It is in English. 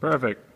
Perfect.